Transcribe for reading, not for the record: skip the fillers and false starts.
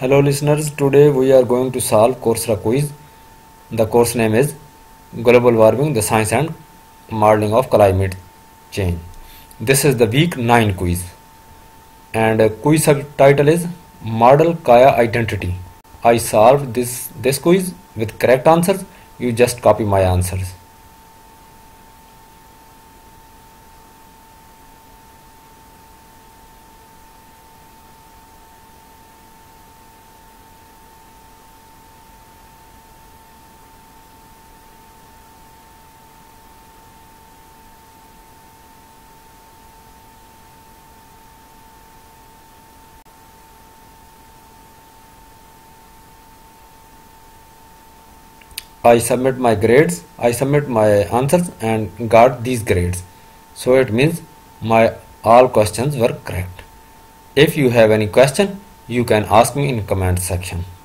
Hello listeners, today we are going to solve Coursera quiz. The course name is Global Warming, the Science and Modeling of Climate Change. This is the week 9 quiz and quiz subtitle is Model Kaya Identity. I solved this quiz with correct answers. You just copy my answers. I submit my grades, I submit my answers and got these grades. So it means my all questions were correct. If you have any question, you can ask me in comment section.